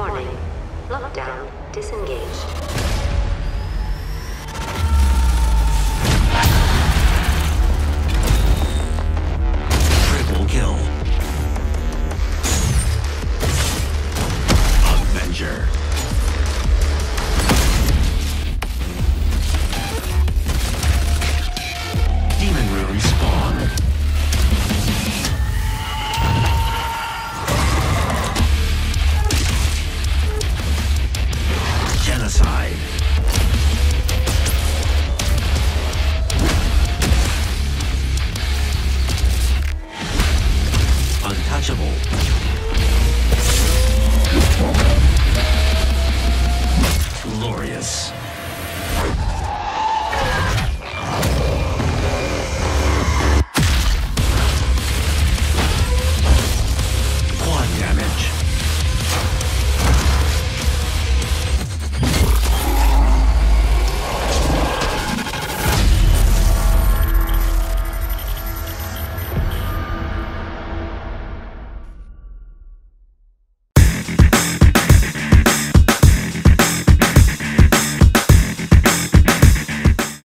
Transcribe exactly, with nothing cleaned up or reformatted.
Warning. Lockdown disengaged.